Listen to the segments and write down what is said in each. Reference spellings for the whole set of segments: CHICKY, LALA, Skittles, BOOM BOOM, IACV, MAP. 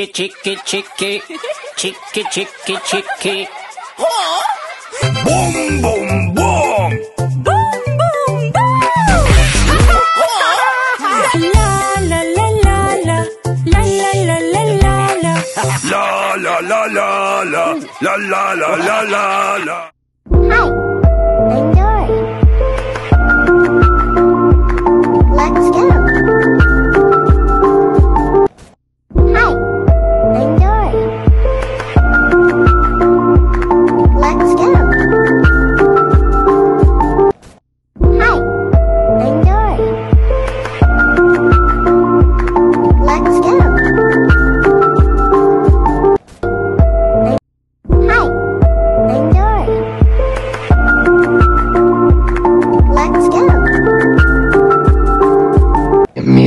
Chicky, chicky, chicky, chicky, chicky, chicky. Huh? Boom, boom, boom. Boom, boom, boom. La la la la la, la la la la la la. La la la la la, la la la la la la.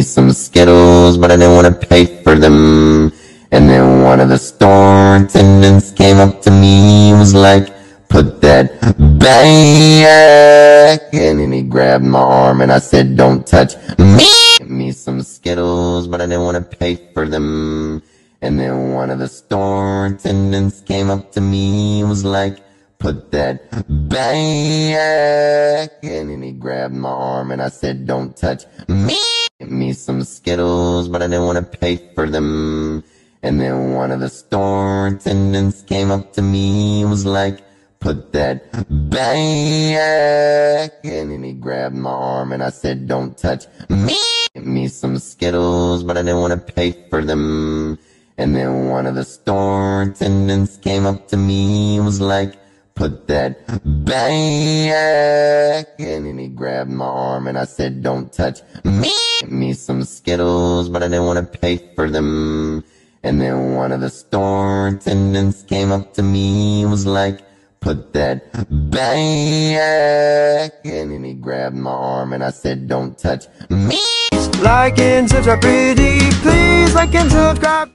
Some Skittles, but I didn't want to pay for them. And then one of the store attendants came up to me, he was like, "Put that back." And then he grabbed my arm and I said, "Don't touch me." Give me some Skittles, but I didn't want to pay for them. And then one of the store attendants came up to me, he was like, "Put that back." And then he grabbed my arm and I said, "Don't touch me." Give me some Skittles, but I didn't want to pay for them. And then one of the store attendants came up to me, he was like, "Put that back." And then he grabbed my arm and I said, "Don't touch me." Give me some Skittles, but I didn't want to pay for them. And then one of the store attendants came up to me, he was like, "Put that back." And then he grabbed my arm and I said, "Don't touch me." Give me some Skittles, but I didn't want to pay for them. And then one of the store attendants came up to me, he was like, "Put that back." And then he grabbed my arm and I said, "Don't touch me." Like and subscribe, pretty please, like and subscribe.